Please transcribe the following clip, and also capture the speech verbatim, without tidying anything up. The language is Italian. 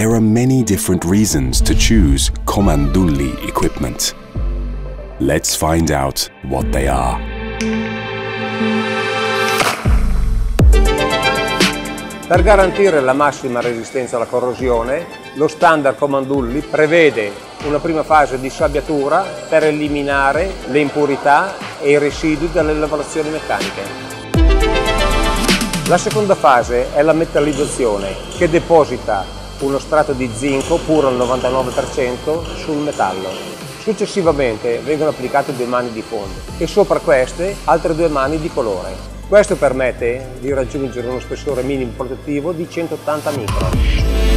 There are many different reasons to choose Comandulli equipment. Let's find out what they are. Per garantire la massima resistenza alla corrosione, lo standard Comandulli prevede una prima fase di sabbiatura per eliminare le impurità e i residui dalle lavorazioni meccaniche. La seconda fase è la metallizzazione, che deposita uno strato di zinco puro al novantanove per cento sul metallo. Successivamente vengono applicate due mani di fondo e sopra queste altre due mani di colore. Questo permette di raggiungere uno spessore minimo protettivo di centottanta micron.